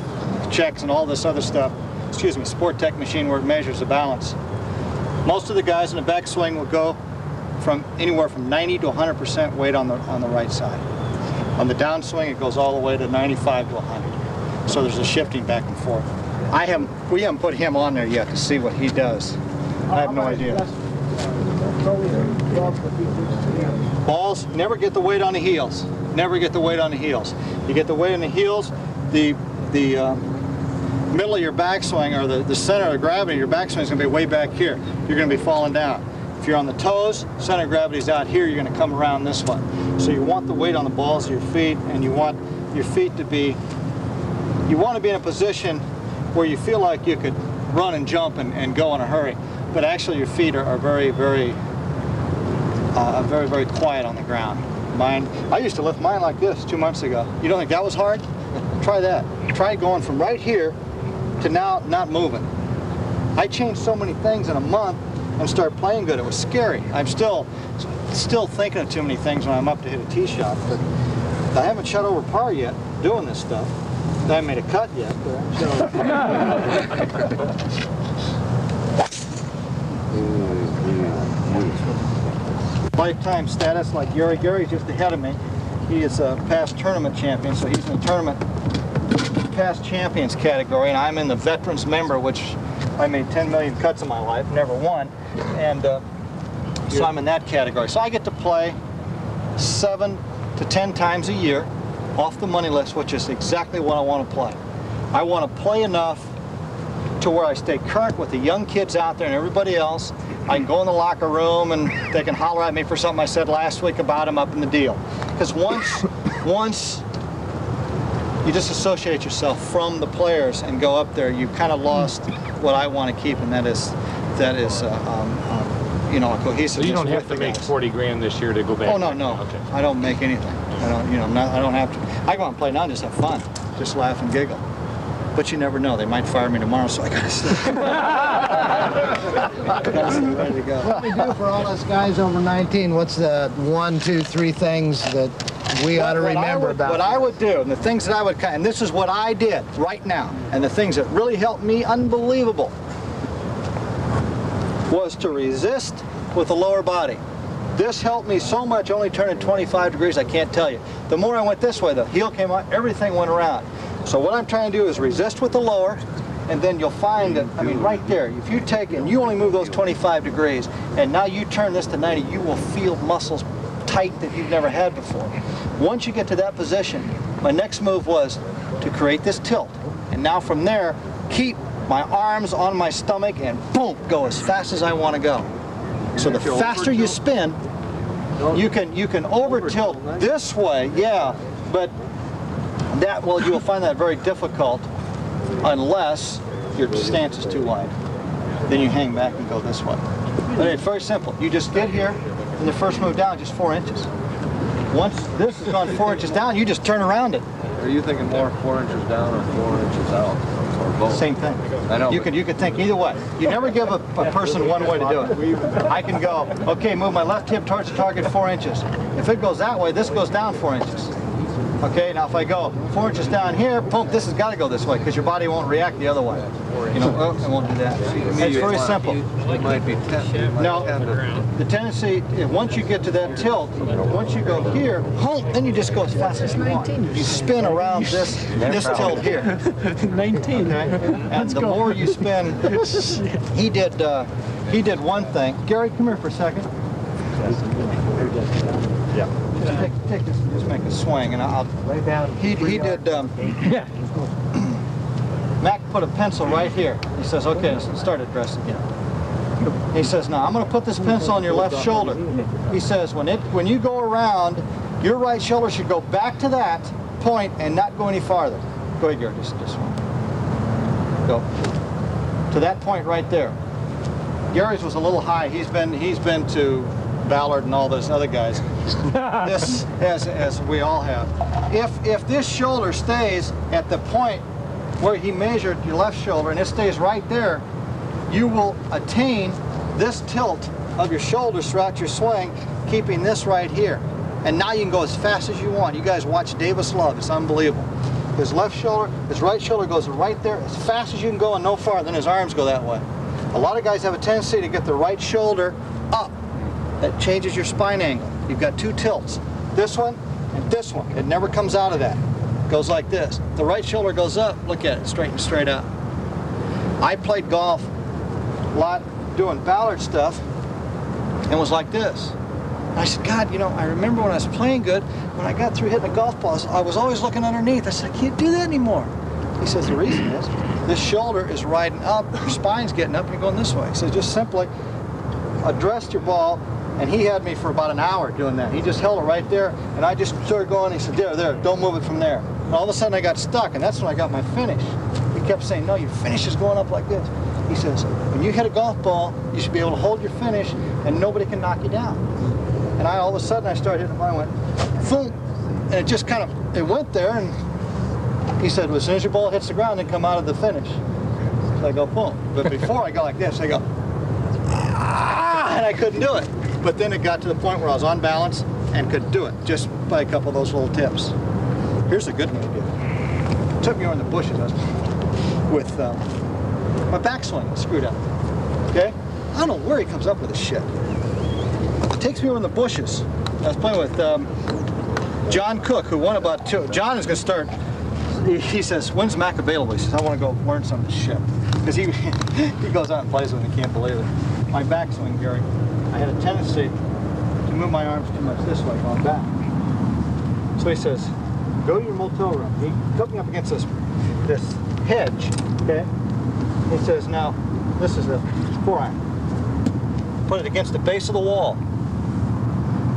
checks and all this other stuff, excuse me, sport tech machine where it measures the balance. Most of the guys in the backswing would go from anywhere from ninety to one hundred percent weight on the, on the right side. On the downswing, it goes all the way to ninety-five to one hundred. So there's a shifting back and forth. I haven't, we haven't put him on there yet to see what he does. I have no idea. Balls, never get the weight on the heels. Never get the weight on the heels. You get the weight on the heels, the, the um, middle of your backswing, or the, the center of gravity of your backswing is going to be way back here. You're going to be falling down. If you're on the toes, center of gravity's out here, you're going to come around this way. So you want the weight on the balls of your feet, and you want your feet to be, you want to be in a position where you feel like you could run and jump and, and go in a hurry, but actually your feet are, are very, very, uh, very, very quiet on the ground. Mine, I used to lift mine like this two months ago. You don't think that was hard? Try that. Try going from right here to now not moving. I changed so many things in a month and started playing good. It was scary. I'm still, still thinking of too many things when I'm up to hit a tee shot, but I haven't shot over par yet doing this stuff. I haven't made a cut yet, but I'm shot over par. Lifetime status, like Gary. Gary's just ahead of me. He is a past tournament champion, so he's in the tournament past champions category, and I'm in the veterans member, which I made ten million cuts in my life, never won, and uh, so I'm in that category. So I get to play seven to ten times a year off the money list, which is exactly what I want to play. I want to play enough to where I stay current with the young kids out there and everybody else. I can go in the locker room and they can holler at me for something I said last week about them up in the deal. Because once, once you disassociate yourself from the players and go up there, you've kind of lost what I want to keep, and that is, that is, uh, um, um, you know, a cohesive. So you don't have to make guys. forty grand this year to go back. Oh no, no, okay. I don't make anything. I don't, you know, not, I don't have to. I go out and play now, just have fun, just laugh and giggle. But you never know; they might fire me tomorrow, so I gotta stay. Ready to go. What we do for all us guys over nineteen? What's the one, two, three things that we ought to remember about what I would do, and the things that I would, and this is what I did right now, and the things that really helped me, unbelievable, was to resist with the lower body. This helped me so much, only turning twenty-five degrees, I can't tell you. The more I went this way, the heel came out, everything went around. So what I'm trying to do is resist with the lower, and then you'll find that, I mean, right there, if you take and you only move those twenty-five degrees, and now you turn this to ninety, you will feel muscles tight that you've never had before. Once you get to that position, my next move was to create this tilt. And now from there, keep my arms on my stomach and boom, go as fast as I want to go. So the faster you spin, you can you can over tilt this way, yeah, but that, well, you'll find that very difficult unless your stance is too wide. Then you hang back and go this way. But it's very simple. You just get here, and the first move down just four inches. Once this has gone four inches down, you just turn around it. Are you thinking more four inches down or four inches out? Or both? Same thing. I know. You could, you could think either way. You never give a, a person one way to do it. I can go, okay, move my left hip towards the target four inches. If it goes that way, this goes down four inches. Okay, now if I go four inches down here, boom, this has got to go this way because your body won't react the other way. You know, oh, I won't do that. It's very simple. Now, the tendency, once you get to that tilt, once you go here, boom, then you just go as fast as you want. You spin around this, this tilt here. nineteen. Okay? And the more you spin, he did, uh, he did one thing. Gary, come here for a second. Yeah. Just take, take this and just make a swing, and I'll. He, he did. Um, yeah. Mac put a pencil right here. He says, "Okay, let's start at dress again." He says, "Now I'm going to put this pencil on your left shoulder." He says, "When it, when you go around, your right shoulder should go back to that point and not go any farther." Go ahead, Gary. Just, just one. Go to that point right there. Gary's was a little high. He's been, he's been to Ballard and all those other guys. This, as, as we all have. If, if this shoulder stays at the point where he measured your left shoulder and it stays right there, you will attain this tilt of your shoulders throughout your swing, keeping this right here. And now you can go as fast as you want. You guys watch Davis Love, it's unbelievable. His left shoulder, his right shoulder goes right there as fast as you can go and no farther, and his arms go that way. A lot of guys have a tendency to get the right shoulder up. That changes your spine angle. You've got two tilts, this one and this one. It never comes out of that. It goes like this. The right shoulder goes up, look at it, straighten straight up. I played golf a lot doing Ballard stuff and was like this. And I said, God, you know, I remember when I was playing good, when I got through hitting the golf balls, I was always looking underneath. I said, I can't do that anymore. He says, the reason is, this shoulder is riding up, your spine's getting up, and you're going this way. So just simply address your ball, and he had me for about an hour doing that. He just held it right there, and I just started going, he said, there, there, don't move it from there. And all of a sudden I got stuck, and that's when I got my finish. He kept saying, no, your finish is going up like this. He says, when you hit a golf ball, you should be able to hold your finish, and nobody can knock you down. And I, all of a sudden, I started hitting the ball, I went, boom, and it just kind of, it went there, and he said, well, as soon as your ball hits the ground, then come out of the finish. So I go, boom. But before I go like this, I go, ah, and I couldn't do it. But then it got to the point where I was on balance and could do it, just by a couple of those little tips. Here's a good one to do. It took me over in the bushes. I was with um, my backswing was screwed up, okay? I don't know where he comes up with this shit. It takes me over in the bushes. I was playing with um, John Cook, who won about two. John is gonna start. He says, when's Mac available? He says, I want to go learn some of this shit. Because he, he goes out and plays with him, he can't believe it. My backswing, Gary, I had a tendency to move my arms too much this way, going back. So he says, go to your motel room. He took me up against this, this hedge, okay? He says, now, this is a four iron. Put it against the base of the wall.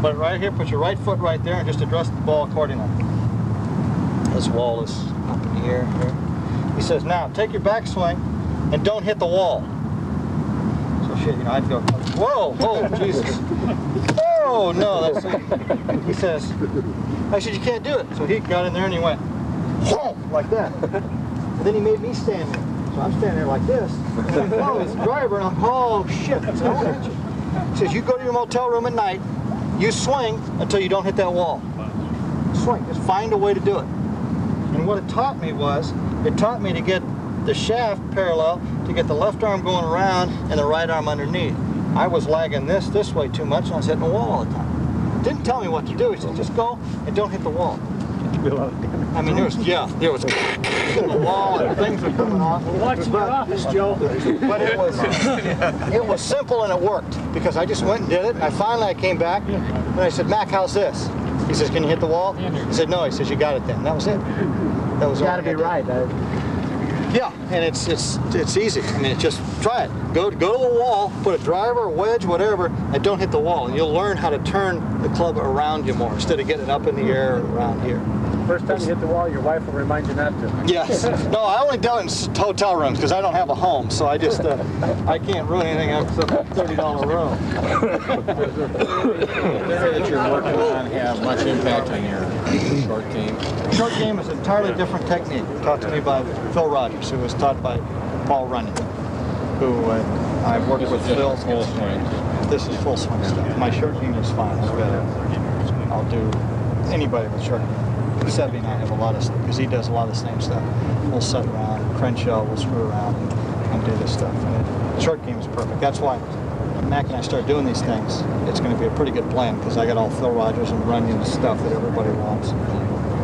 Put it right here, put your right foot right there, and just address the ball accordingly. This wall is up in the air here. He says, now, take your backswing and don't hit the wall. So shit, you know, I'd go, whoa, whoa, Jesus. Oh, no, that's it. He says, I said, you can't do it. So he got in there and he went, whoa, like that. And then he made me stand there. So I'm standing there like this. And I follow his driver and I'm, oh, shit, that's going to hit you. He says, you go to your motel room at night, you swing until you don't hit that wall. Swing, just find a way to do it. And what it taught me was, it taught me to get the shaft parallel, to get the left arm going around and the right arm underneath. I was lagging this, this way too much, and I was hitting the wall all the time. It didn't tell me what to do. He said, just go and don't hit the wall. I mean, there was, yeah, there was the wall and things were coming off. Watch your office, Joe. But it was, it was simple and it worked, because I just went and did it. And I finally, I came back, and I said, Mac, how's this? He says, can you hit the wall? He said, no. He says, you got it then. That was it. That was. You got to be right. I... Yeah, and it's it's it's easy. I mean, it's just try it. Go go to the wall, put a driver, a wedge, whatever, and don't hit the wall, and you'll learn how to turn the club around you more instead of getting up in the air or around here. First time you hit the wall, your wife will remind you not to. Yes. No, I only do it in hotel rooms because I don't have a home, so I just uh, I can't ruin anything except a thirty dollar room. Does that you're working on have much impact on your short game? Short game is an entirely different technique taught to me by Phil Rogers, who was taught by Paul Runyon, who uh, I've worked this with. Phil. Full swing. This is full swing stuff. My short game is fine. I'll do anybody with short game. Sebby and I have a lot of stuff, because he does a lot of the same stuff. We'll set around, Crenshaw will screw around and, and do this stuff. And the short game is perfect. That's why when Mac and I start doing these things, it's going to be a pretty good plan, because I got all Phil Rogers and Runyon stuff that everybody wants.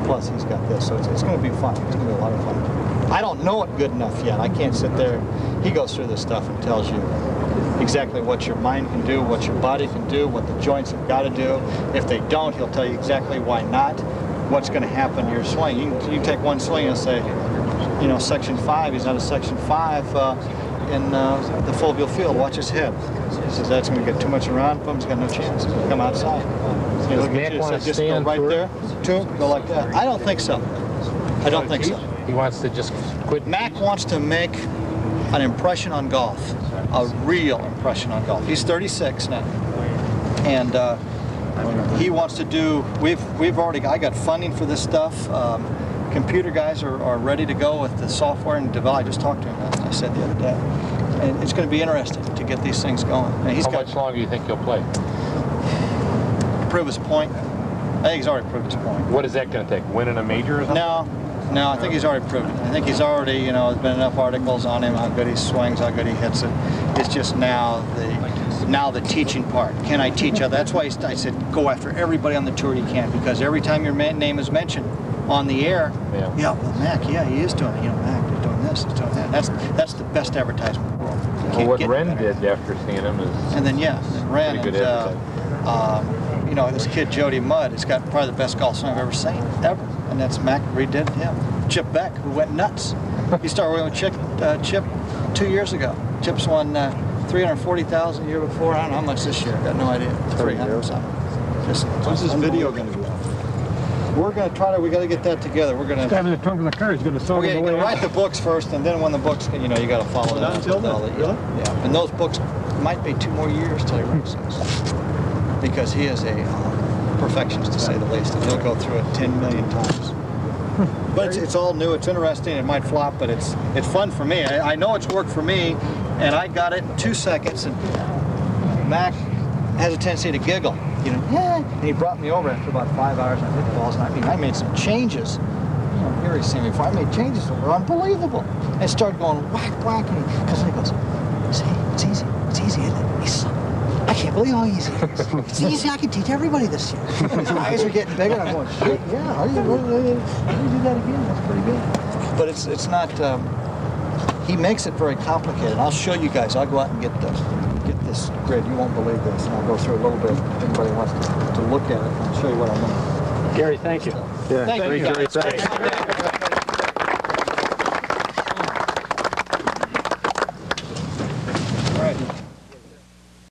Plus, he's got this, so it's, it's going to be fun. It's going to be a lot of fun. I don't know it good enough yet. I can't sit there. He goes through this stuff and tells you exactly what your mind can do, what your body can do, what the joints have got to do. If they don't, he'll tell you exactly why not. What's going to happen to your swing. You, can, you can take one swing and say, you know, section five, he's not a section five uh, in uh, the foveal field. Watch his hip. He says, that's going to get too much around. Boom, he's got no chance. Come outside. You look at you, so just go right there. Two, go like that. I don't think so. I don't think so. He wants to just quit. Mac wants to make an impression on golf, a real impression on golf. He's thirty-six now. And, uh, he wants to do, we've we've already, I got funding for this stuff. Um, computer guys are, are ready to go with the software and develop. I just talked to him, I said the other day. And it's going to be interesting to get these things going. And he's How got, much longer do you think he'll play? Prove his point. I think he's already proved his point. What is that going to take? Winning a major or something? No, no, I think he's already proved it. I think he's already, you know, there's been enough articles on him, how good he swings, how good he hits it. It's just now the now the teaching part. Can I teach? That's why I said go after everybody on the tour you can, because every time your name is mentioned on the air, yeah, yeah well, Mac, yeah, he is doing it. You know, Mac is doing this, he's doing that. That's that's the best advertisement in the world. Well, what Ren did after seeing him is and then yeah, and Ren and uh, uh, you know, this kid Jody Mudd has got probably the best golf swing I've ever seen ever, and that's Mac redid him. Chip Beck, who went nuts. He started working with Chip, uh, Chip two years ago. Chip's won uh, three hundred forty thousand the year before. I don't know how much this year. I've got no idea. three hundred something. Just when's this video going to be up? We're going to try to, we got to get that together. We're going to. Having the trunk of the car is going to throw okay, it away. You can write the books first, and then when the books, you know, you got to follow that. Not until then? Really? Yeah. And those books might be two more years till he writes those. Because he is a uh, perfectionist, to say the least. And he'll go through it ten million times. But it's, it's all new. It's interesting. It might flop, but it's it's fun for me. I, I know it's worked for me, and I got it in two seconds. And Mac has a tendency to giggle, you know. And he brought me over after about five hours. I hit the balls, and I mean, I made some changes. You know, here he's seen me before. I made changes that were unbelievable. And it started going whack whack, and because he, he goes, see, it's easy, it's easy, isn't it? He's, I can't believe how easy it is. It's easy. I can teach everybody this year. His eyes are getting bigger. And I'm going, shit, yeah. How do you, how do you do that again? That's pretty good. But it's it's not. Um, he makes it very complicated. I'll show you guys. I'll go out and get the get this grid. You won't believe this. And I'll go through a little bit. If anybody wants to, to look at it, I'll show you what I mean. Gary, thank you. So, yeah, thank, thank you, Gary. Thanks.